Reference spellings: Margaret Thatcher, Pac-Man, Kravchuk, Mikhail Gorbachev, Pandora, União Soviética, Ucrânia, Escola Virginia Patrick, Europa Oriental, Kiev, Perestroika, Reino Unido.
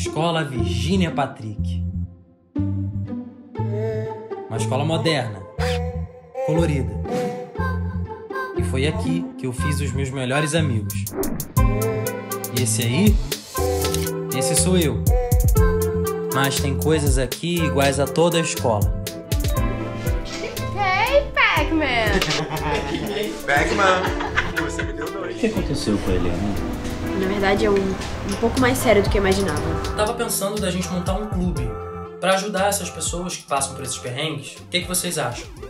Escola Virginia Patrick. Uma escola moderna, colorida. E foi aqui que eu fiz os meus melhores amigos. E esse aí? Esse sou eu. Mas tem coisas aqui iguais a toda a escola. Hey, Pac-Man! Pac-Man! Você me deu dois. O que aconteceu com ele, amigo? Na verdade, é um pouco mais sério do que eu imaginava. Tava pensando da gente montar um clube pra ajudar essas pessoas que passam por esses perrengues. O que vocês acham?